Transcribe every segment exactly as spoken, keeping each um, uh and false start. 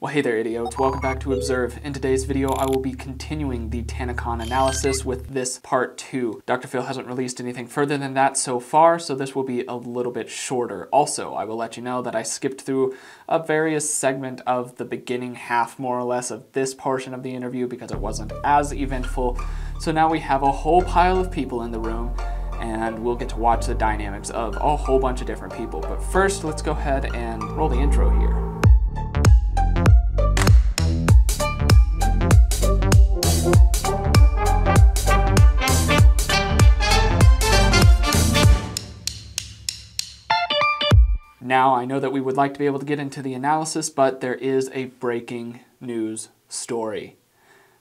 Well, hey there, idiots. Welcome back to Observe. In today's video, I will be continuing the TanaCon analysis with this part two. Doctor Phil hasn't released anything further than that so far, so this will be a little bit shorter. Also, I will let you know that I skipped through a various segment of the beginning half, more or less, of this portion of the interview because it wasn't as eventful. So now we have a whole pile of people in the room, and we'll get to watch the dynamics of a whole bunch of different people. But first, let's go ahead and roll the intro here. Now, I know that we would like to be able to get into the analysis, but there is a breaking news story,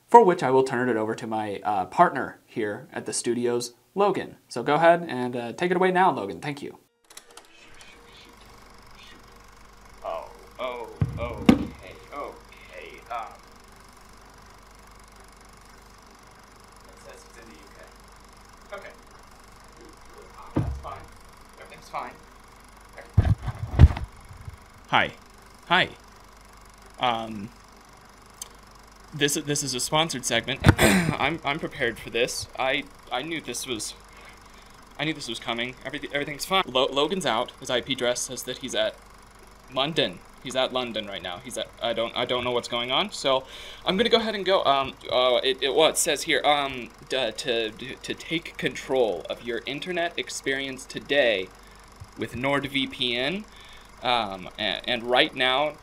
for which I will turn it over to my uh, partner here at the studios, Logan. So go ahead and uh, take it away now, Logan. Thank you. Oh, oh, okay, okay. Um, it says it's in the U K. Okay. That's fine. Everything's fine. Hi. Hi. Um, this, this is a sponsored segment. I'm, I'm prepared for this. I, I knew this was, I knew this was coming. Everything, everything's fine. Lo Logan's out. His I P address says that he's at London. He's at London right now. He's at, I don't, I don't know what's going on. So I'm going to go ahead and go, um, uh, it, it, well, it says here, um, to, to, to take control of your internet experience today with NordVPN. Um, and, and right now,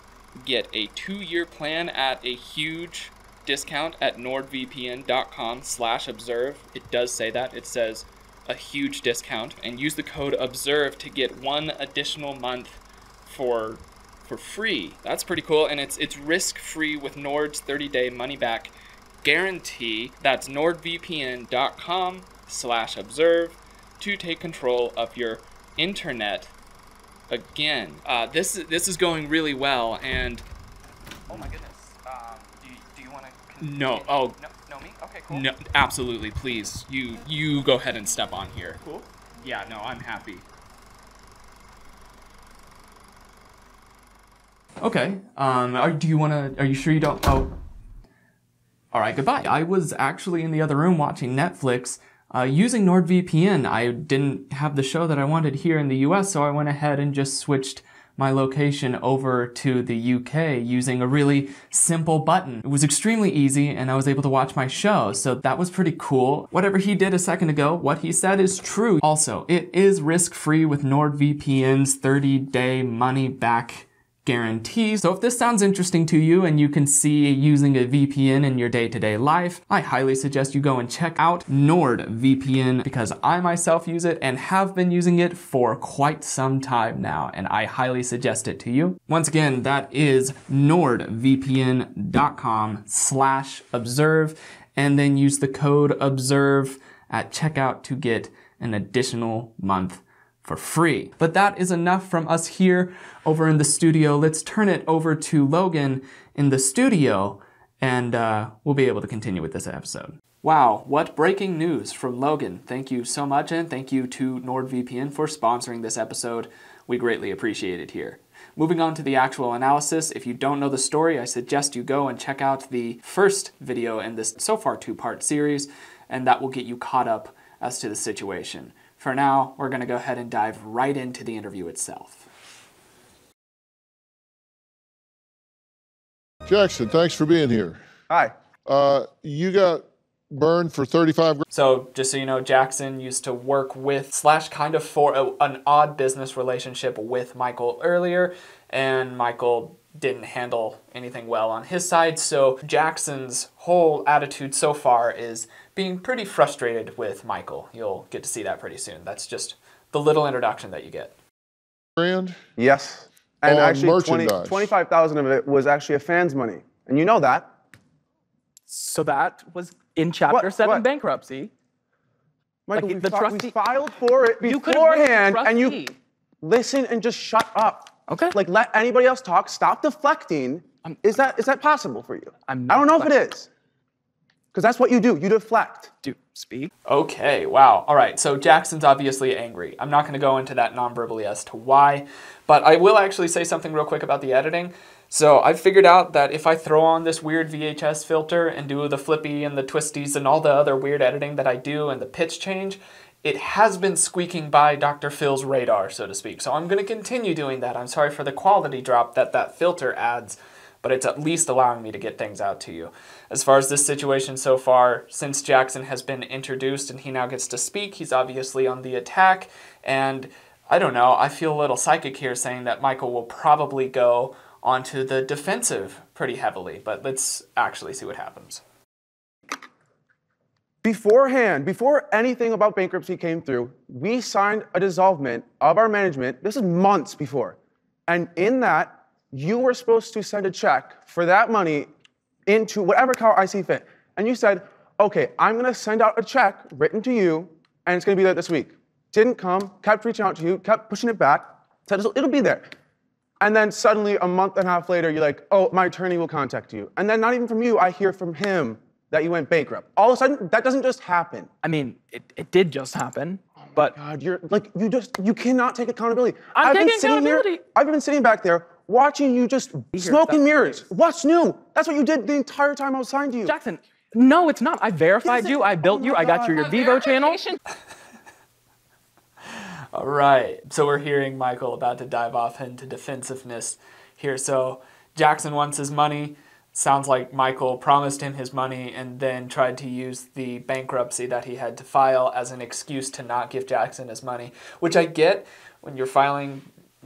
get a two-year plan at a huge discount at nord V P N dot com slash observe. It does say that. It says a huge discount. And use the code OBSERVE to get one additional month for for free. That's pretty cool. And it's it's risk-free with Nord's thirty-day money-back guarantee. That's nord V P N dot com slash observe to take control of your internet. Again, uh, this this is going really well, and oh my goodness, um, do you, do you want to? No, oh, no, no, me? Okay, cool. No, absolutely, please. You you go ahead and step on here. Cool. Yeah, no, I'm happy. Okay. Um, are, do you want to? Are you sure you don't? Oh, all right. Goodbye. I was actually in the other room watching Netflix. Uh, using NordVPN, I didn't have the show that I wanted here in the U S, so I went ahead and just switched my location over to the U K using a really simple button. It was extremely easy, and I was able to watch my show, so that was pretty cool. Whatever he did a second ago, what he said is true. Also, it is risk-free with NordVPN's thirty-day money-back guarantee. So if this sounds interesting to you and you can see using a V P N in your day-to-day life, I highly suggest you go and check out NordVPN because I myself use it and have been using it for quite some time now, and I highly suggest it to you. Once again, that is nord V P N dot com slash observe, and then use the code observe at checkout to get an additional month for free. But that is enough from us here over in the studio. Let's turn it over to Logan in the studio, and uh, we'll be able to continue with this episode. Wow, what breaking news from Logan. Thank you so much, and thank you to NordVPN for sponsoring this episode. We greatly appreciate it here. Moving on to the actual analysis, if you don't know the story, I suggest you go and check out the first video in this so far two-part series, and that will get you caught up as to the situation. For now, we're going to go ahead and dive right into the interview itself. Jackson, thanks for being here. Hi. Uh, you got burned for thirty-five grand. So, just so you know, Jackson used to work with slash kind of for a, an odd business relationship with Michael earlier, and Michael didn't handle anything well on his side, so Jackson's whole attitude so far is being pretty frustrated with Michael. You'll get to see that pretty soon. That's just the little introduction that you get. Grand? Yes. And actually twenty-five thousand of it was actually a fan's money. And you know that. So that was in Chapter seven bankruptcy. Michael, like, we, the fi trustee we filed for it beforehand, and you listen and just shut up. Okay. Like, let anybody else talk. Stop deflecting. I'm, is that is that possible for you? I'm not I don't know deflecting. If it is. Because that's what you do. You deflect. Do speak. Okay, wow. All right, so Jackson's obviously angry. I'm not going to go into that non-verbally as to why, but I will actually say something real quick about the editing. So I figured out that if I throw on this weird V H S filter and do the flippy and the twisties and all the other weird editing that I do and the pitch change, it has been squeaking by Doctor Phil's radar, so to speak. So I'm going to continue doing that. I'm sorry for the quality drop that that filter adds, but it's at least allowing me to get things out to you. As far as this situation so far, since Jackson has been introduced and he now gets to speak, he's obviously on the attack. And I don't know, I feel a little psychic here saying that Michael will probably go onto the defensive pretty heavily, but let's actually see what happens. Beforehand, before anything about bankruptcy came through, we signed a dissolvement of our management. This is months before. And in that, you were supposed to send a check for that money into whatever account I see fit. And you said, okay, I'm gonna send out a check written to you, and it's gonna be there this week. Didn't come, kept reaching out to you, kept pushing it back, said it'll be there. And then suddenly, a month and a half later, you're like, oh, my attorney will contact you. And then not even from you, I hear from him that you went bankrupt. All of a sudden, that doesn't just happen. I mean, it, it did just happen, oh my but- God, you're like, you just, you cannot take accountability. I'm I've taking been sitting accountability. Here, I've been sitting back there watching you just smoke and mirrors. What's new? That's what you did the entire time I was signed to you. Jackson, no, it's not. I verified yes, you, I built oh you, God. I got you your Vivo channel. All right, so we're hearing Michael about to dive off into defensiveness here. So Jackson wants his money. Sounds like Michael promised him his money and then tried to use the bankruptcy that he had to file as an excuse to not give Jackson his money, which I get. When you're filing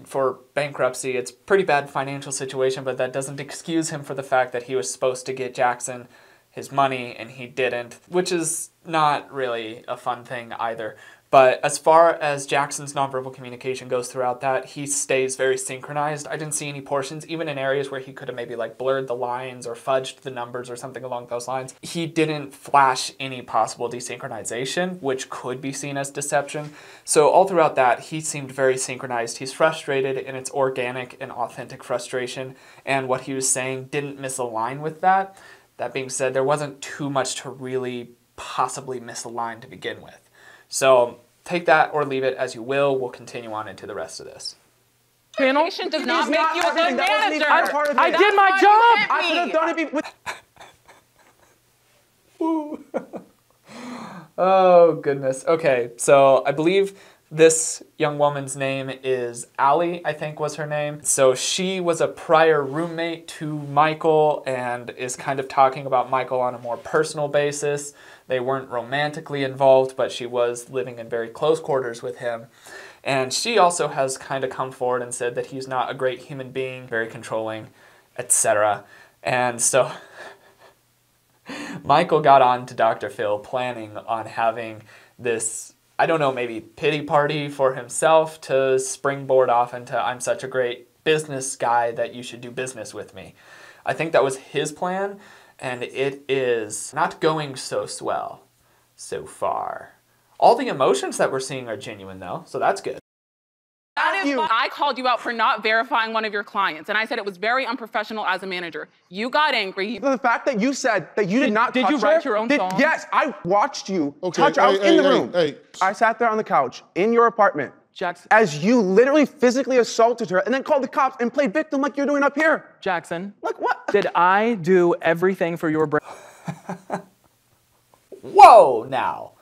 for bankruptcy, it's a pretty bad financial situation, but that doesn't excuse him for the fact that he was supposed to get Jackson his money and he didn't, which is not really a fun thing either. But as far as Jackson's nonverbal communication goes throughout that, he stays very synchronized. I didn't see any portions, even in areas where he could have maybe like blurred the lines or fudged the numbers or something along those lines. He didn't flash any possible desynchronization, which could be seen as deception. So all throughout that, he seemed very synchronized. He's frustrated, and it's organic and authentic frustration. And what he was saying didn't misalign with that. That being said, there wasn't too much to really possibly misalign to begin with. So take that or leave it as you will. We'll continue on into the rest of this. Channel does not, not make you a good manager. I, I did my job. I could have done it before. Oh, goodness. Okay, so I believe this young woman's name is Allie, I think was her name. So she was a prior roommate to Michael and is kind of talking about Michael on a more personal basis. They weren't romantically involved, but she was living in very close quarters with him. And she also has kind of come forward and said that he's not a great human being, very controlling, et cetera. And so Michael got on to Doctor Phil planning on having this, I don't know, maybe pity party for himself to springboard off into I'm such a great business guy that you should do business with me. I think that was his plan, and it is not going so swell so far. All the emotions that we're seeing are genuine though, so that's good. That is why I called you out for not verifying one of your clients, and I said it was very unprofessional as a manager. You got angry. The fact that you said that you did, did not did touch Did you write her, your own did, song? Yes, I watched you okay, touch her. Hey, I was hey, in the hey, room. Hey, hey. I sat there on the couch in your apartment Jackson. As you literally physically assaulted her and then called the cops and played victim like you're doing up here. Jackson. Like what? Did I do everything for your brain? Whoa, now.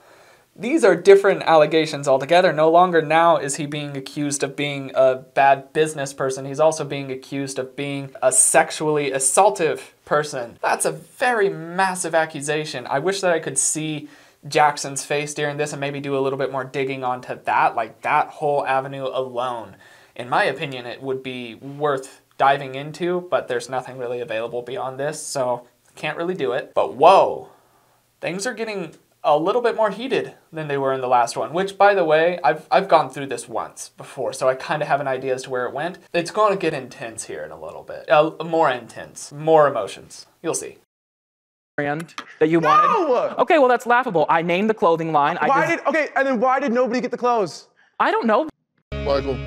These are different allegations altogether. No longer now is he being accused of being a bad business person. He's also being accused of being a sexually assaultive person. That's a very massive accusation. I wish that I could see Jackson's face during this and maybe do a little bit more digging onto that, like that whole avenue alone. In my opinion, it would be worth diving into, but there's nothing really available beyond this, so can't really do it. But whoa, things are getting a little bit more heated than they were in the last one, which by the way, I've, I've gone through this once before, so I kind of have an idea as to where it went. It's going to get intense here in a little bit. Uh, more intense, more emotions. You'll see. Brand that you no! wanted. Okay, well that's laughable. I named the clothing line. I why did, okay, and then why did nobody get the clothes? I don't know. Michael.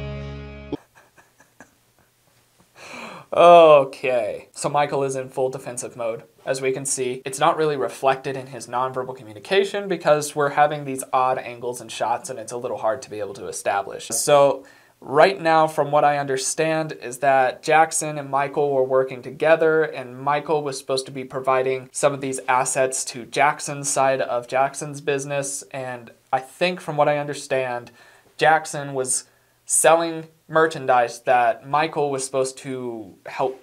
Okay, so Michael is in full defensive mode. As we can see, it's not really reflected in his nonverbal communication because we're having these odd angles and shots and it's a little hard to be able to establish. So Right now, from what I understand, is that Jackson and Michael were working together, and Michael was supposed to be providing some of these assets to Jackson's side of Jackson's business. And I think from what I understand, Jackson was selling merchandise that Michael was supposed to help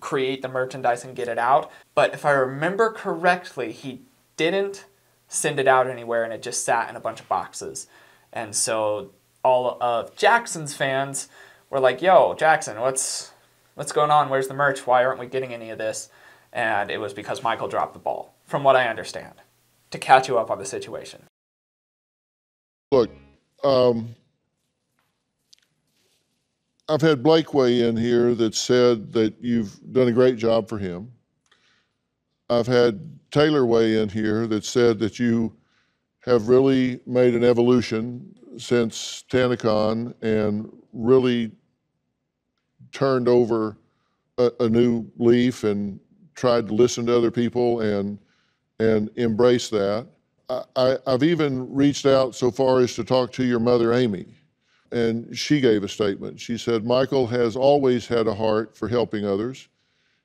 create the merchandise and get it out. But if I remember correctly, he didn't send it out anywhere, and it just sat in a bunch of boxes. And so all of Jackson's fans were like, yo, Jackson, what's what's going on? Where's the merch? Why aren't we getting any of this? And it was because Michael dropped the ball, from what I understand, to catch you up on the situation. Look, um, I've had Blake Way in here that said that you've done a great job for him. I've had Taylor Way in here that said that you have really made an evolution since TanaCon and really turned over a, a new leaf and tried to listen to other people and and embrace that. I, I, I've even reached out so far as to talk to your mother, Amy, and she gave a statement. She said, Michael has always had a heart for helping others.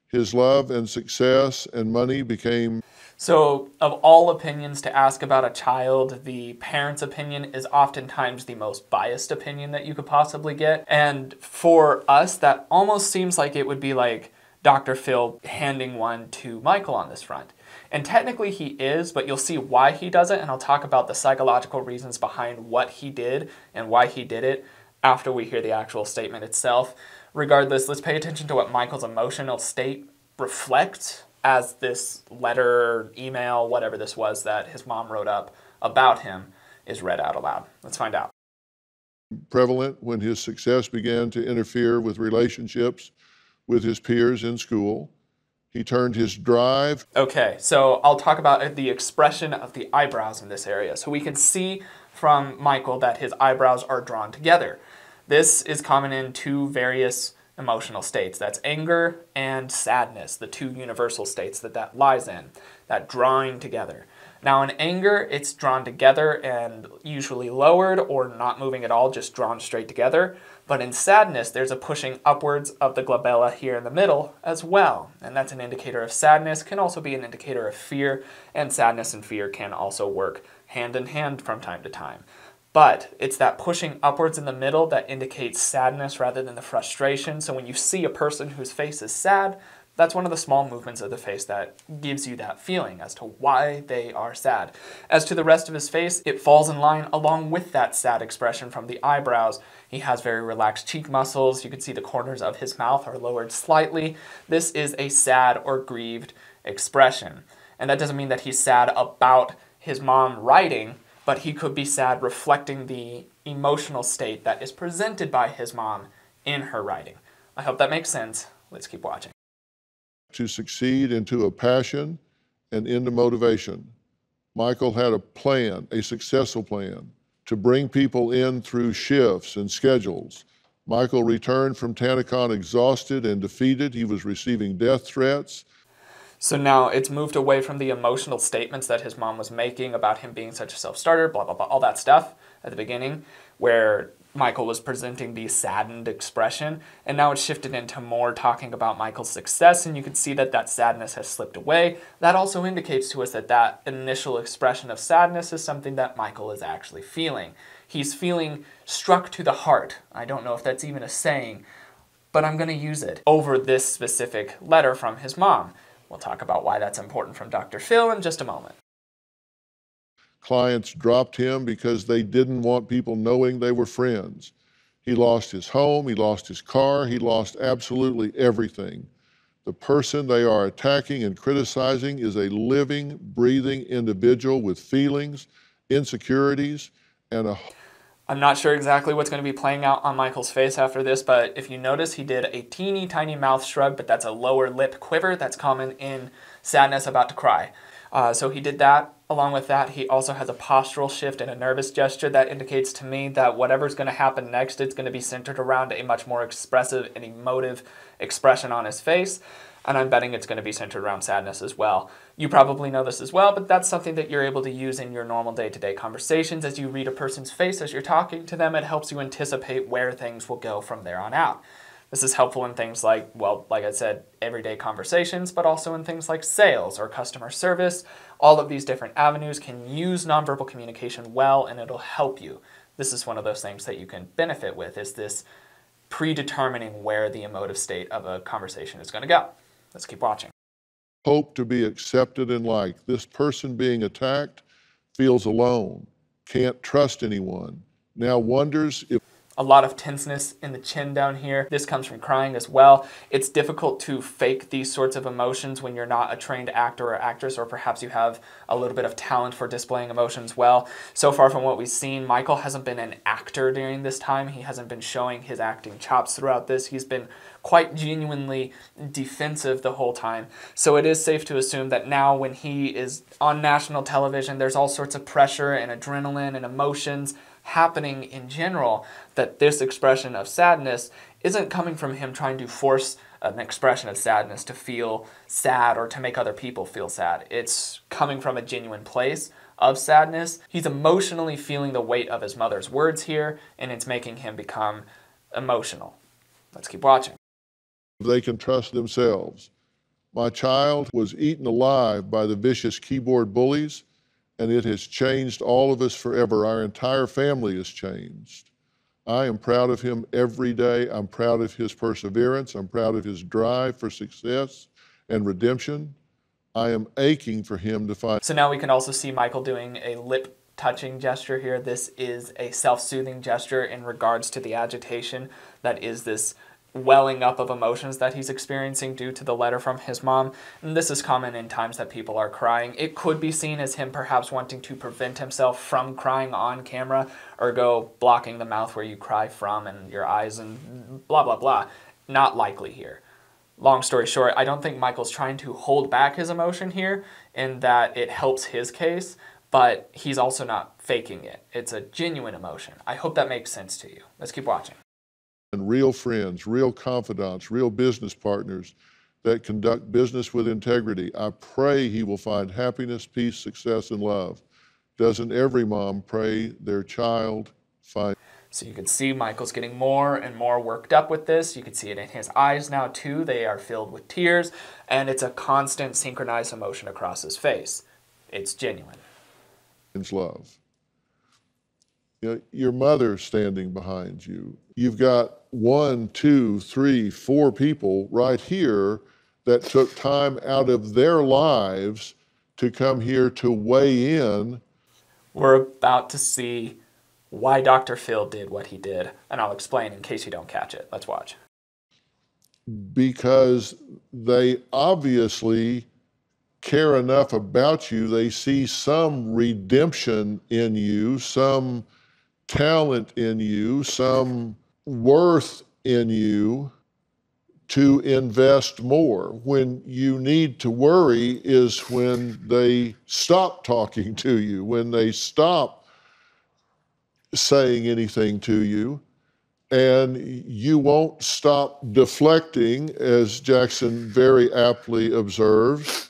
His love and success and money became... So of all opinions to ask about a child, the parent's opinion is oftentimes the most biased opinion that you could possibly get. And for us, that almost seems like it would be like Doctor Phil handing one to Michael on this front. And technically he is, but you'll see why he does it. And I'll talk about the psychological reasons behind what he did and why he did it after we hear the actual statement itself. Regardless, let's pay attention to what Michael's emotional state reflects as this letter, email, whatever this was that his mom wrote up about him is read out aloud. Let's find out. Prevalent when his success began to interfere with relationships with his peers in school. He turned his drive. Okay, so I'll talk about the expression of the eyebrows in this area. So we can see from Michael that his eyebrows are drawn together. This is common in two various emotional states. That's anger and sadness, the two universal states that that lies in, that drawing together. Now in anger, it's drawn together and usually lowered or not moving at all, just drawn straight together. But in sadness, there's a pushing upwards of the glabella here in the middle as well. And that's an indicator of sadness, can also be an indicator of fear, and sadness and fear can also work hand in hand from time to time. But it's that pushing upwards in the middle that indicates sadness rather than the frustration. So when you see a person whose face is sad, that's one of the small movements of the face that gives you that feeling as to why they are sad. As to the rest of his face, it falls in line along with that sad expression from the eyebrows. He has very relaxed cheek muscles. You can see the corners of his mouth are lowered slightly. This is a sad or grieved expression. And that doesn't mean that he's sad about his mom writing, but he could be sad reflecting the emotional state that is presented by his mom in her writing. I hope that makes sense. Let's keep watching. To succeed into a passion and into motivation. Michael had a plan, a successful plan, to bring people in through shifts and schedules. Michael returned from TanaCon exhausted and defeated. He was receiving death threats. So now it's moved away from the emotional statements that his mom was making about him being such a self-starter, blah, blah, blah, all that stuff at the beginning where Michael was presenting the saddened expression. And now it's shifted into more talking about Michael's success. And you can see that that sadness has slipped away. That also indicates to us that that initial expression of sadness is something that Michael is actually feeling. He's feeling struck to the heart. I don't know if that's even a saying, but I'm going to use it over this specific letter from his mom. We'll talk about why that's important from Doctor Phil in just a moment. Clients dropped him because they didn't want people knowing they were friends. He lost his home, he lost his car, he lost absolutely everything. The person they are attacking and criticizing is a living, breathing individual with feelings, insecurities, and a... I'm not sure exactly what's going to be playing out on Michael's face after this, but if you notice, he did a teeny tiny mouth shrug, but that's a lower lip quiver that's common in sadness about to cry. Uh, so he did that. Along with that, he also has a postural shift and a nervous gesture that indicates to me that whatever's going to happen next, it's going to be centered around a much more expressive and emotive expression on his face. and I'm betting it's going to be centered around sadness as well. You probably know this as well, but that's something that you're able to use in your normal day-to-day conversations. As you read a person's face as you're talking to them, it helps you anticipate where things will go from there on out. This is helpful in things like, well, like I said, everyday conversations, but also in things like sales or customer service. All of these different avenues can use nonverbal communication well, and it'll help you. This is one of those things that you can benefit with, is this predetermining where the emotive state of a conversation is going to go. Let's keep watching. Hope to be accepted and liked. This person being attacked feels alone, can't trust anyone, now wonders if... A lot of tenseness in the chin down here. This comes from crying as well. It's difficult to fake these sorts of emotions when you're not a trained actor or actress, or perhaps you have a little bit of talent for displaying emotions well. So far from what we've seen, Michael hasn't been an actor during this time. He hasn't been showing his acting chops throughout this. He's been quite genuinely defensive the whole time. So it is safe to assume that now when he is on national television, there's all sorts of pressure and adrenaline and emotions happening in general, that this expression of sadness isn't coming from him trying to force an expression of sadness to feel sad or to make other people feel sad. It's coming from a genuine place of sadness. He's emotionally feeling the weight of his mother's words here, and it's making him become emotional. Let's keep watching. They can trust themselves. My child was eaten alive by the vicious keyboard bullies, and it has changed all of us forever. Our entire family has changed. I am proud of him every day. I'm proud of his perseverance. I'm proud of his drive for success and redemption. I am aching for him to find... So now we can also see Michael doing a lip touching gesture here. This is a self-soothing gesture in regards to the agitation that is this welling up of emotions that he's experiencing due to the letter from his mom. And this is common in times that people are crying. It could be seen as him perhaps wanting to prevent himself from crying on camera, or go blocking the mouth where you cry from and your eyes and blah, blah, blah. Not likely here. Long story short, I don't think Michael's trying to hold back his emotion here, in that it helps his case, but he's also not faking it. It's a genuine emotion. I hope that makes sense to you. Let's keep watching. And real friends, real confidants, real business partners that conduct business with integrity. I pray he will find happiness, peace, success, and love. Doesn't every mom pray their child find... So you can see Michael's getting more and more worked up with this. You can see it in his eyes now too. They are filled with tears, and it's a constant synchronized emotion across his face. It's genuine. It's love. You know, your mother standing behind you. You've got one, two, three, four people right here that took time out of their lives to come here to weigh in. We're about to see why Doctor Phil did what he did, and I'll explain in case you don't catch it. Let's watch. Because they obviously care enough about you. They see some redemption in you, some talent in you, some worth in you to invest more. When you need to worry is when they stop talking to you, when they stop saying anything to you, and you won't stop deflecting, as Jackson very aptly observes.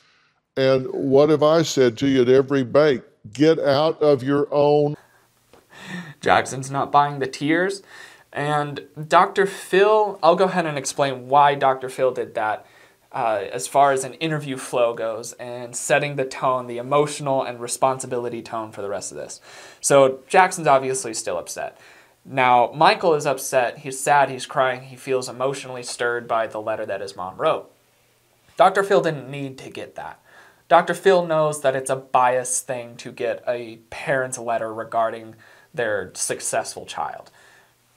And what have I said to you at every bake? Get out of your own... Jackson's not buying the tears. And Doctor Phil, I'll go ahead and explain why Doctor Phil did that uh, as far as an interview flow goes and setting the tone, the emotional and responsibility tone for the rest of this. So Jackson's obviously still upset. Now, Michael is upset. He's sad. He's crying. He feels emotionally stirred by the letter that his mom wrote. Doctor Phil didn't need to get that. Doctor Phil knows that it's a biased thing to get a parent's letter regarding their successful child.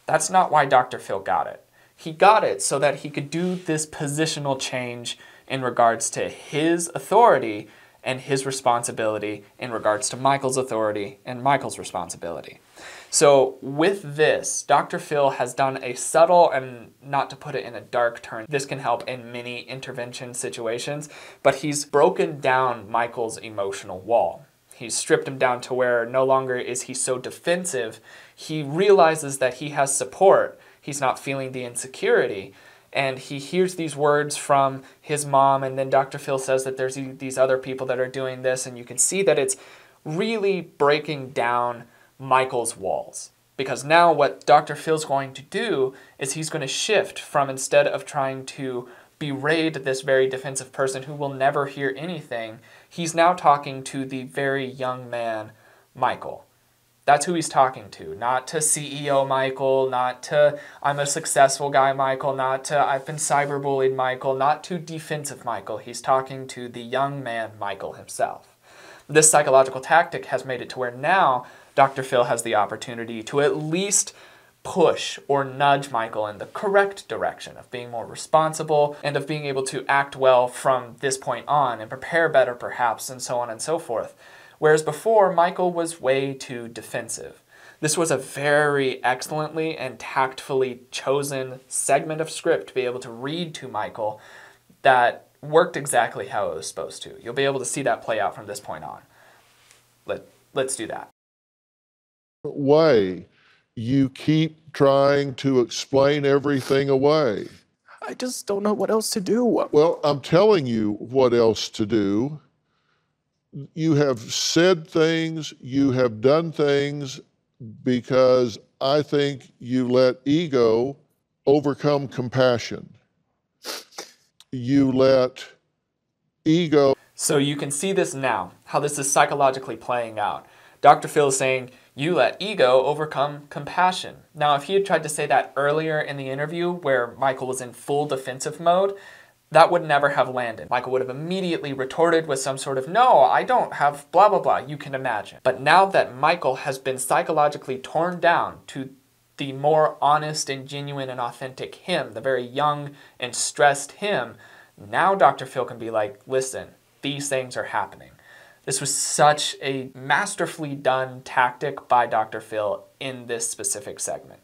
That's not why Doctor Phil got it. He got it so that he could do this positional change in regards to his authority and his responsibility in regards to Michael's authority and Michael's responsibility. So with this, Doctor Phil has done a subtle, and not to put it in a dark turn, this can help in many intervention situations, but he's broken down Michael's emotional wall. He's stripped him down to where no longer is he so defensive. He realizes that he has support. He's not feeling the insecurity. and he hears these words from his mom, and then Doctor Phil says that there's these other people that are doing this, and you can see that it's really breaking down Michael's walls. Because now what Doctor Phil's going to do is he's going to shift from, instead of trying to berate this very defensive person who will never hear anything, he's now talking to the very young man, Michael. That's who he's talking to, not to C E O Michael, not to I'm a successful guy Michael, not to I've been cyberbullied Michael, not to defensive Michael. He's talking to the young man Michael himself. This psychological tactic has made it to where now Doctor Phil has the opportunity to at least push or nudge Michael in the correct direction of being more responsible and of being able to act well from this point on and prepare better perhaps, and so on and so forth. Whereas before, Michael was way too defensive. This was a very excellently and tactfully chosen segment of script to be able to read to Michael that worked exactly how it was supposed to. You'll be able to see that play out from this point on. Let, let's do that. Way you keep trying to explain everything away. I just don't know what else to do. Well, I'm telling you what else to do. You have said things, you have done things, because I think you let ego overcome compassion. You let ego... So you can see this now, how this is psychologically playing out. Doctor Phil is saying, you let ego overcome compassion. Now, if he had tried to say that earlier in the interview where Michael was in full defensive mode, that would never have landed. Michael would have immediately retorted with some sort of, no, I don't have blah, blah, blah, you can imagine. But now that Michael has been psychologically torn down to the more honest and genuine and authentic him, the very young and stressed him, now Doctor Phil can be like, listen, these things are happening. This was such a masterfully done tactic by Doctor Phil in this specific segment.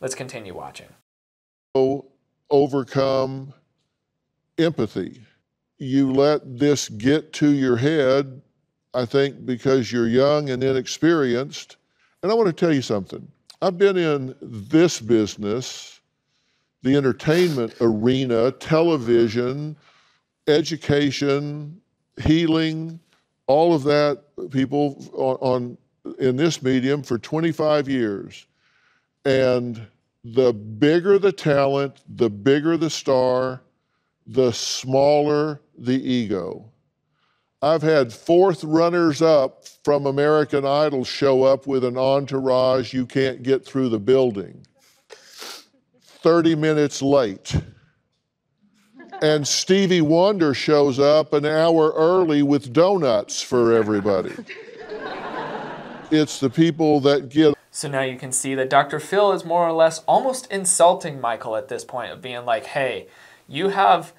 Let's continue watching. Overcome empathy. You let this get to your head, I think, because you're young and inexperienced. And I want to tell you something. I've been in this business, the entertainment arena, television, education, healing, all of that, people on, on in this medium for twenty-five years. And the bigger the talent, the bigger the star, the smaller the ego. I've had fourth runners-up from American Idol show up with an entourage, you can't get through the building, thirty minutes late. And Stevie Wonder shows up an hour early with donuts for everybody. It's the people that get... So now you can see that Doctor Phil is more or less almost insulting Michael at this point of being like, hey, you have,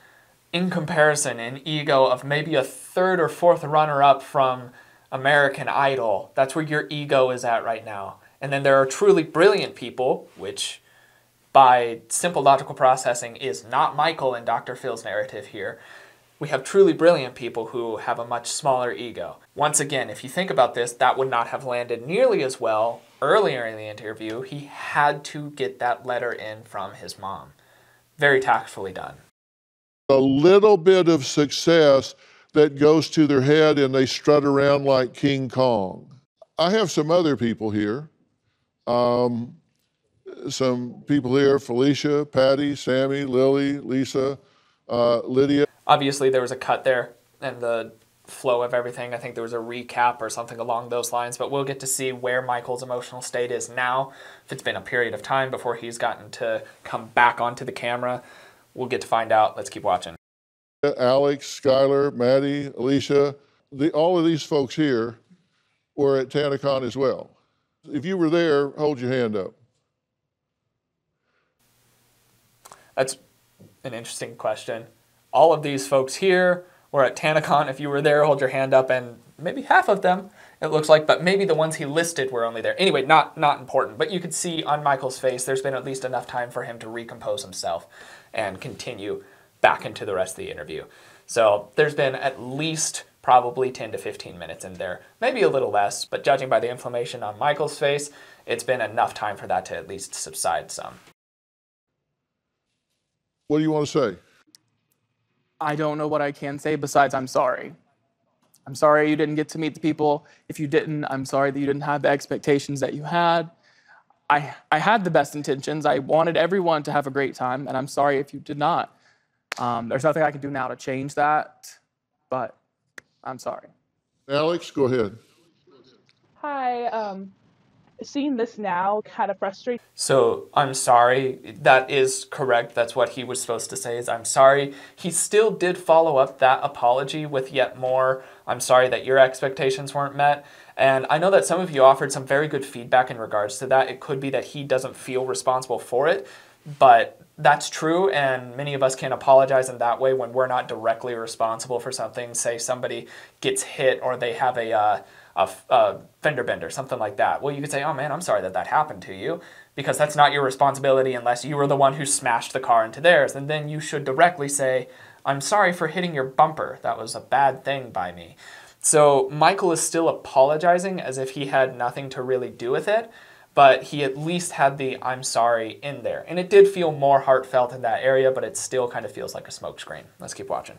in comparison, an ego of maybe a third or fourth runner-up from American Idol. That's where your ego is at right now. And then there are truly brilliant people, which by simple logical processing is not Michael in Doctor Phil's narrative here. We have truly brilliant people who have a much smaller ego. Once again, if you think about this, that would not have landed nearly as well earlier in the interview. He had to get that letter in from his mom. Very tactfully done. A little bit of success that goes to their head and they strut around like King Kong. I have some other people here. Um, some people here, Felicia, Patty, Sammy, Lily, Lisa, uh, Lydia. Obviously there was a cut there and the flow of everything. I think there was a recap or something along those lines, but we'll get to see where Michael's emotional state is now. If it's been a period of time before he's gotten to come back onto the camera, we'll get to find out. Let's keep watching. Alex, Skylar, Maddie, Alicia, the, all of these folks here were at TanaCon as well. If you were there, hold your hand up. That's an interesting question. All of these folks here were at TanaCon. If you were there, hold your hand up, and maybe half of them, it looks like, but maybe the ones he listed were only there. Anyway, not, not important, but you could see on Michael's face there's been at least enough time for him to recompose himself and continue back into the rest of the interview. So there's been at least probably ten to fifteen minutes in there, maybe a little less, but judging by the inflammation on Michael's face, it's been enough time for that to at least subside some. What do you want to say? I don't know what I can say besides I'm sorry. I'm sorry you didn't get to meet the people. If you didn't, I'm sorry that you didn't have the expectations that you had. I, I had the best intentions. I wanted everyone to have a great time, and I'm sorry if you did not. Um, there's nothing I can do now to change that, but I'm sorry. Alex, go ahead. Hi. Um, seeing this now kind of frustrates me. So, I'm sorry. That is correct. That's what he was supposed to say, is I'm sorry. He still did follow up that apology with yet more, I'm sorry that your expectations weren't met. And I know that some of you offered some very good feedback in regards to that. It could be that he doesn't feel responsible for it, but that's true, and many of us can apologize in that way when we're not directly responsible for something. Say somebody gets hit or they have a, uh, a, a fender bender, something like that. Well, you could say, oh man, I'm sorry that that happened to you, because that's not your responsibility unless you were the one who smashed the car into theirs. And then you should directly say, I'm sorry for hitting your bumper. That was a bad thing by me. So Michael is still apologizing as if he had nothing to really do with it, but he at least had the I'm sorry in there. And it did feel more heartfelt in that area, but it still kind of feels like a smokescreen. Let's keep watching.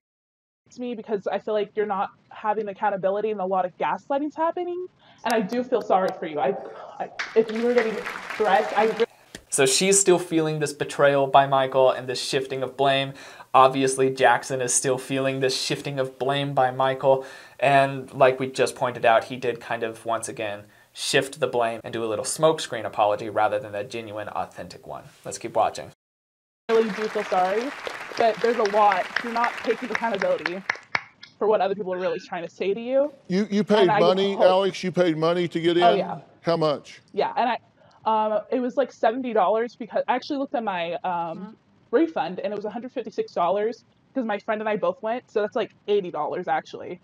It's me because I feel like you're not having accountability and a lot of gaslighting's happening. And I do feel sorry for you. I, I, if you were getting stressed, I really... So she's still feeling this betrayal by Michael and this shifting of blame. Obviously, Jackson is still feeling this shifting of blame by Michael. And like we just pointed out, he did kind of, once again, shift the blame and do a little smokescreen apology rather than a genuine, authentic one. Let's keep watching. I really do feel sorry, but there's a lot. You're not taking accountability for what other people are really trying to say to you. You, you paid money, Alex? You paid money to get in? Oh, yeah. How much? Yeah, and I... Um, it was like seventy dollars because I actually looked at my um, mm-hmm. refund and it was one hundred fifty-six dollars because my friend and I both went. So that's like eighty dollars actually.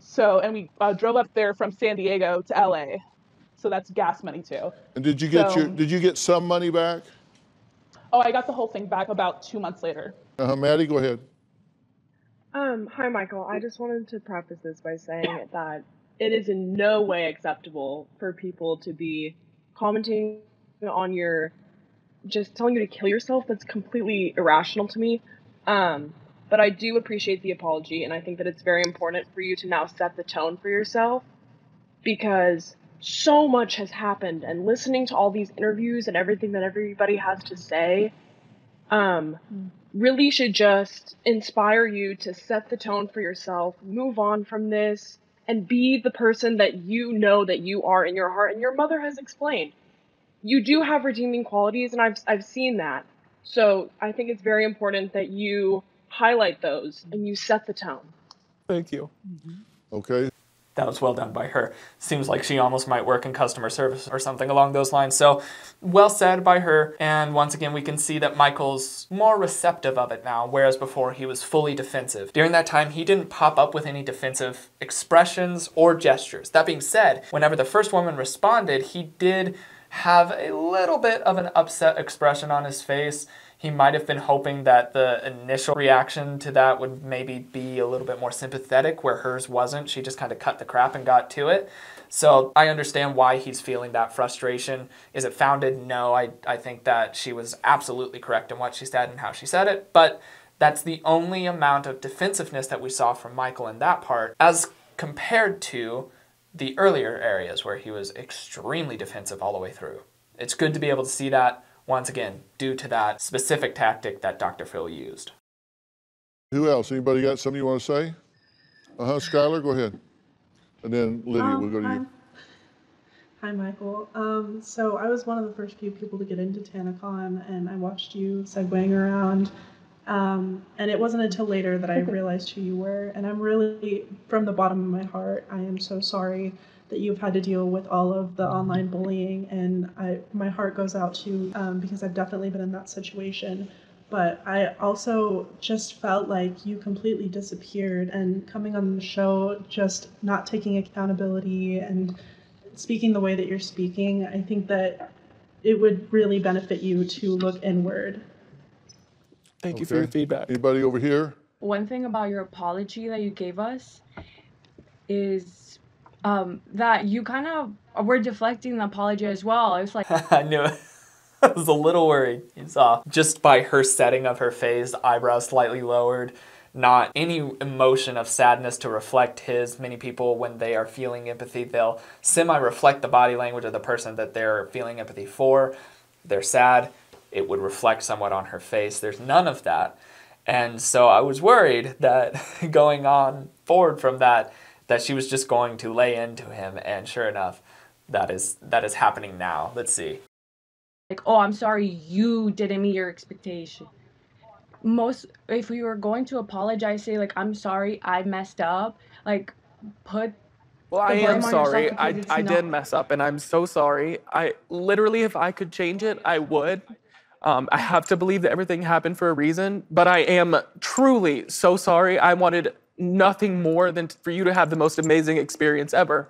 So, and we uh, drove up there from San Diego to L A. So that's gas money too. And did you get so, your, did you get some money back? Oh, I got the whole thing back about two months later. Uh-huh. Maddie, go ahead. Um, hi, Michael. I just wanted to preface this by saying that it is in no way acceptable for people to be commenting on your, just telling you to kill yourself. That's completely irrational to me. Um, but I do appreciate the apology, and I think that it's very important for you to now set the tone for yourself, because so much has happened, and listening to all these interviews and everything that everybody has to say um, really should just inspire you to set the tone for yourself, move on from this, and be the person that you know that you are in your heart. And your mother has explained, you do have redeeming qualities, and I've, I've seen that. So I think it's very important that you highlight those and you set the tone. Thank you. Mm-hmm. Okay. That was well done by her. Seems like she almost might work in customer service or something along those lines. So well said by her. And once again, we can see that Michael's more receptive of it now, whereas before he was fully defensive. During that time, he didn't pop up with any defensive expressions or gestures. That being said, whenever the first woman responded, he did have a little bit of an upset expression on his face. He might have been hoping that the initial reaction to that would maybe be a little bit more sympathetic, where hers wasn't. She just kind of cut the crap and got to it. So I understand why he's feeling that frustration. Is it founded? No, I, I think that she was absolutely correct in what she said and how she said it, but that's the only amount of defensiveness that we saw from Michael in that part, as compared to the earlier areas where he was extremely defensive all the way through. It's good to be able to see that, once again, due to that specific tactic that Doctor Phil used. Who else? Anybody got something you want to say? Uh-huh, Skylar, go ahead. And then Lydia, um, we'll go to hi. you. Hi, Michael. Um, so I was one of the first few people to get into TanaCon, and I watched you segueing around. Um, and it wasn't until later that I realized who you were. And I'm really, from the bottom of my heart, I am so sorry that you've had to deal with all of the online bullying, and I, my heart goes out to you um, because I've definitely been in that situation. But I also just felt like you completely disappeared, and coming on the show, just not taking accountability and speaking the way that you're speaking, I think that it would really benefit you to look inward. Thank okay. you for your feedback. Anybody over here? One thing about your apology that you gave us is Um, that you kind of were deflecting the apology as well. It was like I knew it. I was a little worried, you saw. Just by her setting of her face, eyebrows slightly lowered, not any emotion of sadness to reflect his. Many people, when they are feeling empathy, they'll semi-reflect the body language of the person that they're feeling empathy for. They're sad, it would reflect somewhat on her face. There's none of that. And so I was worried that going on forward from that, that she was just going to lay into him. And sure enough, that is, that is happening now. Let's see. Like, oh, I'm sorry, you didn't meet your expectation. Most, if we were going to apologize, say like, I'm sorry, I messed up, like put. Well, I am sorry. I, I did mess up and I'm so sorry. I literally, if I could change it, I would. Um, I have to believe that everything happened for a reason, but I am truly so sorry. I wanted nothing more than for you to have the most amazing experience ever,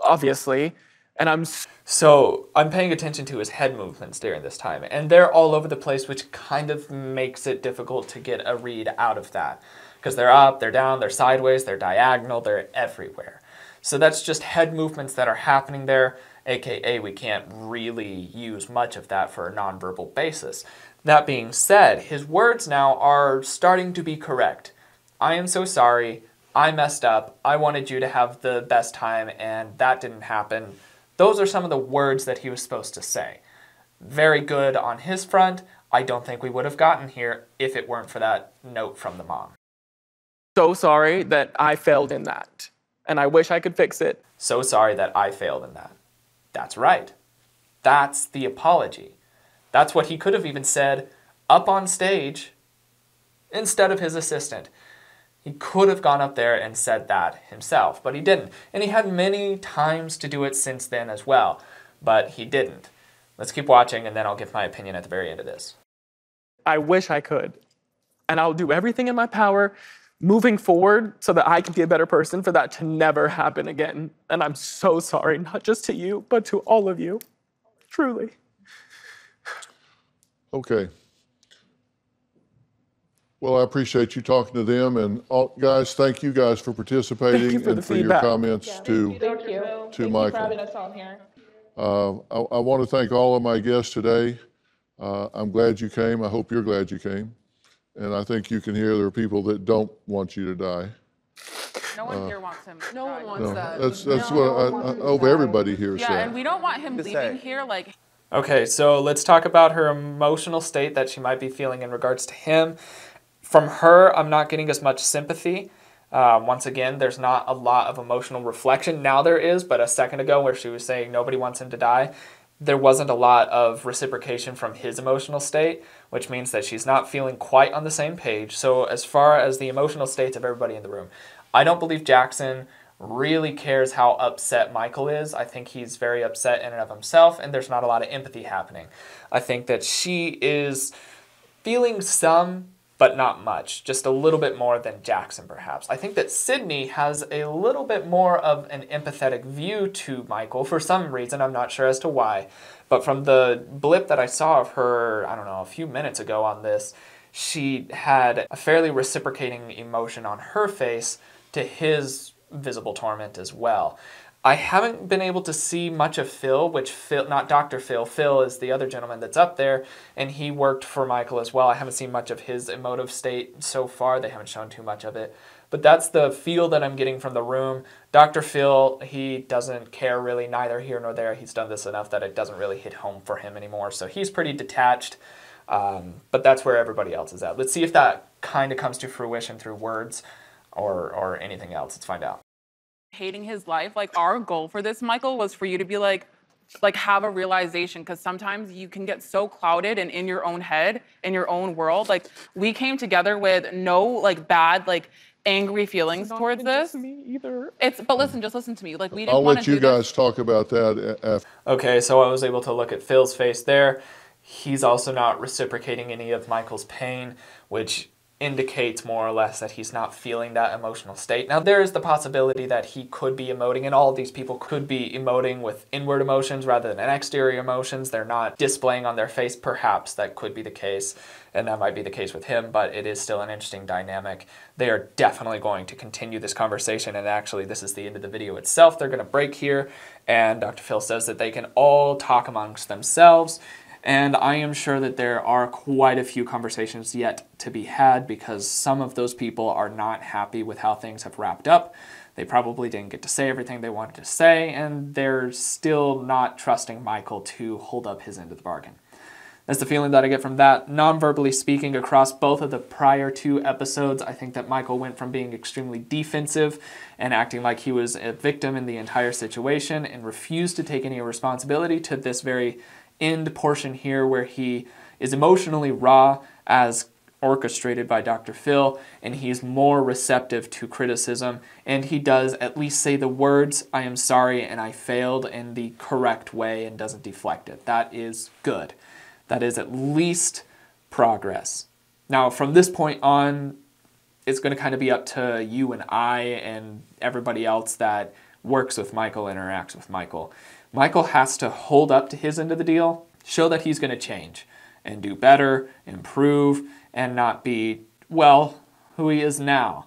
obviously. And I'm so, so I'm paying attention to his head movements during this time, and they're all over the place, which kind of makes it difficult to get a read out of that because they're up, they're down, they're sideways, they're diagonal, they're everywhere. So that's just head movements that are happening there, A K A we can't really use much of that for a nonverbal basis. That being said, his words now are starting to be correct. I am so sorry, I messed up, I wanted you to have the best time and that didn't happen. Those are some of the words that he was supposed to say. Very good on his front. I don't think we would have gotten here if it weren't for that note from the mom. So sorry that I failed in that, and I wish I could fix it. So sorry that I failed in that. That's right. That's the apology. That's what he could have even said up on stage instead of his assistant. He could have gone up there and said that himself, but he didn't. And he had many times to do it since then as well, but he didn't. Let's keep watching, and then I'll give my opinion at the very end of this. I wish I could, and I'll do everything in my power moving forward so that I can be a better person for that to never happen again. And I'm so sorry, not just to you, but to all of you, truly. Okay. Well, I appreciate you talking to them, and all, guys, thank you guys for participating you for and for feedback. your comments yeah, to, you, to Michael. Thank you for having us on here. Uh, I, I want to thank all of my guests today. Uh, I'm glad you came. I hope you're glad you came. And I think you can hear there are people that don't want you to die. No one uh, here wants him to No die. one wants no, that. That's, that's no what no I, I, I hope die. everybody hears. Yeah, that. and we don't want him leaving say. here like... Okay, so let's talk about her emotional state that she might be feeling in regards to him. From her, I'm not getting as much sympathy. Uh, once again, there's not a lot of emotional reflection. Now there is, but a second ago where she was saying nobody wants him to die, there wasn't a lot of reciprocation from his emotional state, which means that she's not feeling quite on the same page. So as far as the emotional states of everybody in the room, I don't believe Jackson really cares how upset Michael is. I think he's very upset in and of himself, and there's not a lot of empathy happening. I think that she is feeling some... but not much, just a little bit more than Jackson, perhaps. I think that Sydney has a little bit more of an empathetic view to Michael for some reason, I'm not sure as to why, but from the blip that I saw of her, I don't know, a few minutes ago on this, she had a fairly reciprocating emotion on her face to his visible torment as well. I haven't been able to see much of Phil, which Phil, not Doctor Phil, Phil is the other gentleman that's up there, and he worked for Michael as well. I haven't seen much of his emotive state so far. They haven't shown too much of it. But that's the feel that I'm getting from the room. Doctor Phil, he doesn't care really, neither here nor there. He's done this enough that it doesn't really hit home for him anymore. So he's pretty detached, um, but that's where everybody else is at. Let's see if that kind of comes to fruition through words or, or anything else. Let's find out. Hating his life, like our goal for this, Michael, was for you to be like, like have a realization, because sometimes you can get so clouded and in your own head, in your own world. Like we came together with no like bad, like angry feelings Not towards this. Me either. It's but listen, just listen to me. Like we didn't. I'll let you guys this. talk about that after. Okay, so I was able to look at Phil's face there. He's also not reciprocating any of Michael's pain, which indicates more or less that he's not feeling that emotional state. Now there is the possibility that he could be emoting, and all of these people could be emoting with inward emotions rather than exterior emotions. They're not displaying on their face. Perhaps that could be the case, and that might be the case with him, but it is still an interesting dynamic. They are definitely going to continue this conversation, and actually this is the end of the video itself. They're going to break here, and Doctor Phil says that they can all talk amongst themselves. And I am sure that there are quite a few conversations yet to be had, because some of those people are not happy with how things have wrapped up. They probably didn't get to say everything they wanted to say, and they're still not trusting Michael to hold up his end of the bargain. That's the feeling that I get from that. Non-verbally speaking across both of the prior two episodes, I think that Michael went from being extremely defensive and acting like he was a victim in the entire situation and refused to take any responsibility to this very end portion here where he is emotionally raw as orchestrated by Doctor Phil, and he's more receptive to criticism, and he does at least say the words, "I am sorry and I failed," in the correct way and doesn't deflect it. That is good. That is at least progress. Now, from this point on, it's going to kind of be up to you and I and everybody else that works with Michael, interacts with Michael. Michael has to hold up to his end of the deal, show that he's going to change and do better, improve, and not be, well, who he is now.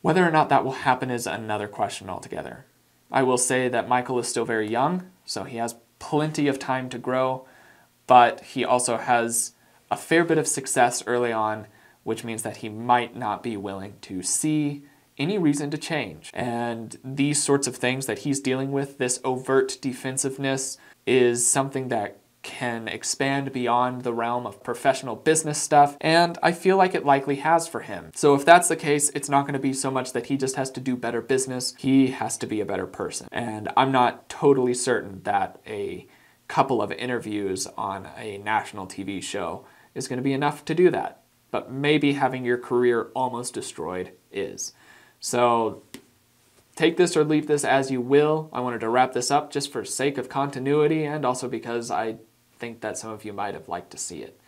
Whether or not that will happen is another question altogether. I will say that Michael is still very young, so he has plenty of time to grow, but he also has a fair bit of success early on, which means that he might not be willing to see any reason to change. And these sorts of things that he's dealing with, this overt defensiveness, is something that can expand beyond the realm of professional business stuff, and I feel like it likely has for him. So if that's the case, it's not going to be so much that he just has to do better business, he has to be a better person. And I'm not totally certain that a couple of interviews on a national T V show is going to be enough to do that, but maybe having your career almost destroyed is. So take this or leave this as you will. I wanted to wrap this up just for sake of continuity, and also because I think that some of you might have liked to see it.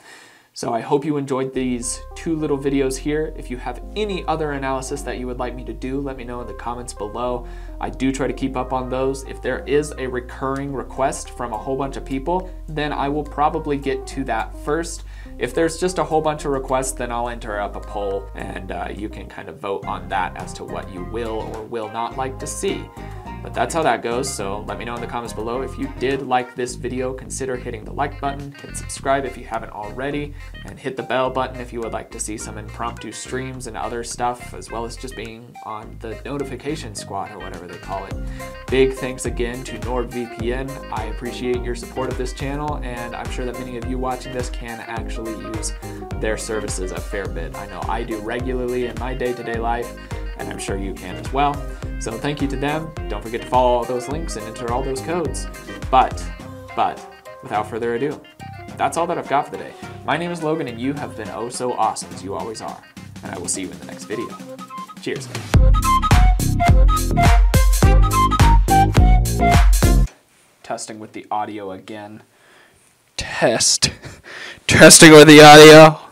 So I hope you enjoyed these two little videos here. If you have any other analysis that you would like me to do, let me know in the comments below. I do try to keep up on those. If there is a recurring request from a whole bunch of people, then I will probably get to that first. If there's just a whole bunch of requests, then I'll enter up a poll, and uh, you can kind of vote on that as to what you will or will not like to see. But that's how that goes, so let me know in the comments below. If you did like this video, consider hitting the like button, hit subscribe if you haven't already, and hit the bell button if you would like to see some impromptu streams and other stuff, as well as just being on the notification squad or whatever they call it. Big thanks again to NordVPN. I appreciate your support of this channel, and I'm sure that many of you watching this can actually use their services a fair bit. I know I do regularly in my day-to-day life, and I'm sure you can as well. So thank you to them. Don't forget to follow all those links and enter all those codes. But, but, without further ado, that's all that I've got for the day. My name is Logan, and you have been oh so awesome as you always are. And I will see you in the next video. Cheers. Testing with the audio again. Test. Testing with the audio.